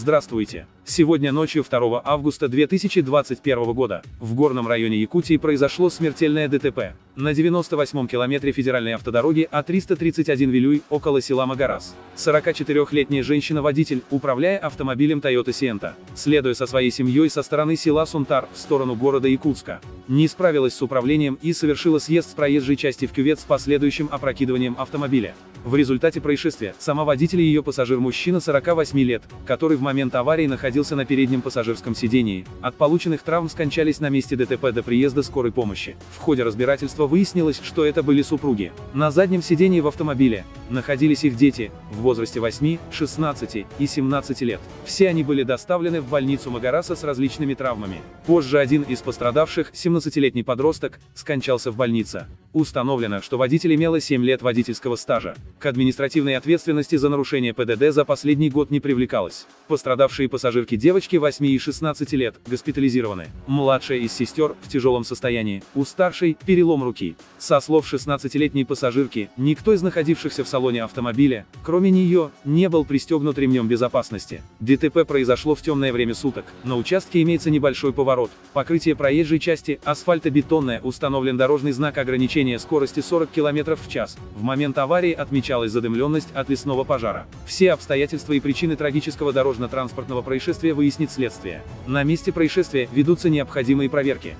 Здравствуйте! Сегодня ночью 2 августа 2021 года в горном районе Якутии произошло смертельное ДТП. На 98-м километре федеральной автодороги А-331 Вилюй, около села Магарас. 44-летняя женщина-водитель, управляя автомобилем Toyota Sienta, следуя со своей семьей со стороны села Сунтар в сторону города Якутска, не справилась с управлением и совершила съезд с проезжей части в кювет с последующим опрокидыванием автомобиля. В результате происшествия сама водитель и ее пассажир-мужчина 48 лет, который в момент аварии находился на переднем пассажирском сидении, от полученных травм скончались на месте ДТП до приезда скорой помощи. В ходе разбирательства выяснилось, что это были супруги. На заднем сидении в автомобиле находились их дети, в возрасте 8, 16 и 17 лет. Все они были доставлены в больницу Магараса с различными травмами. Позже один из пострадавших, 17-летний подросток, скончался в больнице. Установлено, что водитель имела 7 лет водительского стажа. К административной ответственности за нарушение ПДД за последний год не привлекалось. Пострадавшие пассажирки девочки 8 и 16 лет госпитализированы. Младшая из сестер в тяжелом состоянии, у старшей – перелом руки. Со слов 16-летней пассажирки, никто из находившихся в салоне автомобиля, кроме нее, не был пристегнут ремнем безопасности. ДТП произошло в темное время суток. На участке имеется небольшой поворот, покрытие проезжей части, асфальтобетонное, установлен дорожный знак ограничения скорости 40 км в час. В момент аварии отмечалась задымленность от лесного пожара. Все обстоятельства и причины трагического дорожно-транспортного происшествия выяснит следствие. На месте происшествия ведутся необходимые проверки.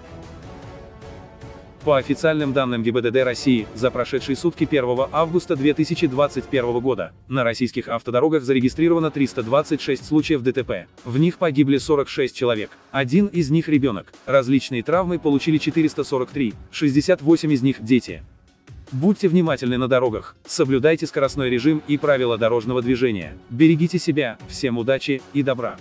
По официальным данным ГИБДД России, за прошедшие сутки 1 августа 2021 года на российских автодорогах зарегистрировано 326 случаев ДТП. В них погибли 46 человек, один из них ребенок. Различные травмы получили 443, 68 из них дети. Будьте внимательны на дорогах, соблюдайте скоростной режим и правила дорожного движения. Берегите себя, всем удачи и добра!